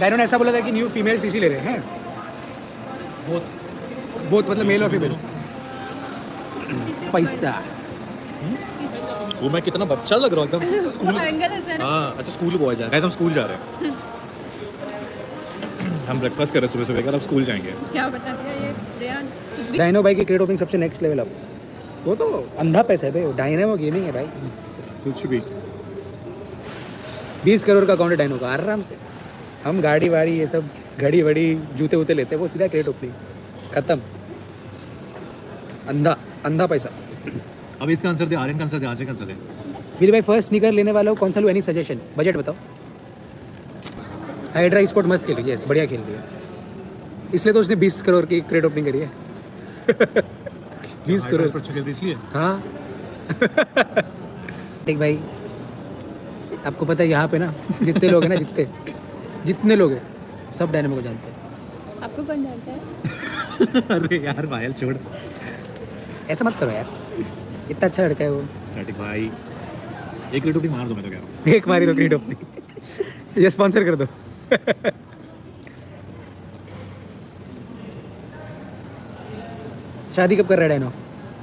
Dino ने ऐसा बोला था कि न्यू फीमेल्स इसी ले रहे हैं, बहुत मतलब मेल और फीमेल। पैसा वो मैं कितना बच्चा लग रहा हूँ एकदम। स्कूल अच्छा स्कूल बॉय जा रहे हैं, हम स्कूल जा रहे हैं, हम ब्रेकफास्ट कर रहे हैं सुबह सुबह का, अब स्कूल जाएंगे। क्या बता दिया ये डायनो भाई की क्रेट ओपनिंग सबसे नेक्स्ट लेवल। अब वो तो अंधा पैसा है भाई, डायनो गेमिंग है भाई, कुछ भी 20 करोड़ का अकाउंट है डायनो का आराम से। हम गाड़ी वाड़ी ये सब घड़ी वड़ी जूते वूते लेते हैं, वो सीधा क्रेट ओपनिंग खत्म, अंधा अंधा पैसा। अब इसका आंसर दे, आर्यन का आंसर दे, आर्यन का आंसर दे। मेरे भाई फर्स्ट स्नीकर लेने वाला हो कौन सा लूं, एनी सजेशन, बजट बताओ। हाइड्रा स्पोर्ट मस्त खेल रही है, बढ़िया खेल रही है, इसलिए तो उसने 20 करोड़ की क्रेट ओपनिंग करी है। 20 करोड़ इसलिए हाँ। ठीक भाई आपको पता है यहाँ पे ना जितने लोग हैं ना, जितने लोग हैं सब डायनो को जानते हैं। आपको कौन जानता है? अरे यार भाई छोड़, ऐसा मत करो यार, इतना अच्छा लड़का है वो। स्टार्टिंग भाई एक क्रेट ओपनिंग मार दो, मैं तो कह रहा हूँ एक मारी दो क्रेट ओपनिंग, ये स्पॉन्सर कर दो। शादी कब कर रहा है डायनो?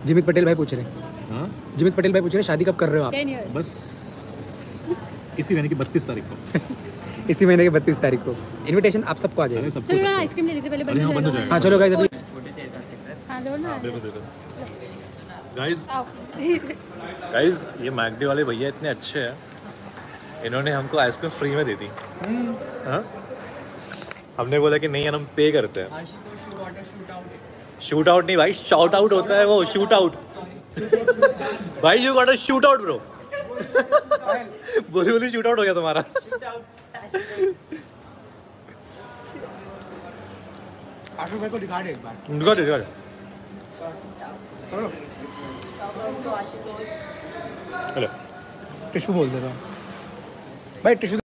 जिमित पटेल भाई पूछ रहे हैं। हाँ जिमित पटेल भाई पूछ रहे हैं शादी कब कर रहे हो आप? बस इसी महीने की 32 तारीख को। इसी महीने की 32 तारीख को इनविटेशन आप सबको आ जाएगा। सब चलो आइसक्रीम ले लेते पहले, बंद हो जाएगा। हाँ चलो गाइस गाइस ये मैकडी वाले भैया इतने अच्छे हैं, इन्होंने हमको आइसक्रीम फ्री में दे दी। हमने बोला कि नहीं यार हम पे करते हैं। शूट आउट नहीं भाई, शॉट आउट होता है वो, शूट आउट भाई, you got a shoot out bro. बोली शूट आउट हो गया तुम्हारा। को दिखा दे एक बार। दिखा दे हेलो टिशू बोल दे रहा भाई, टिशू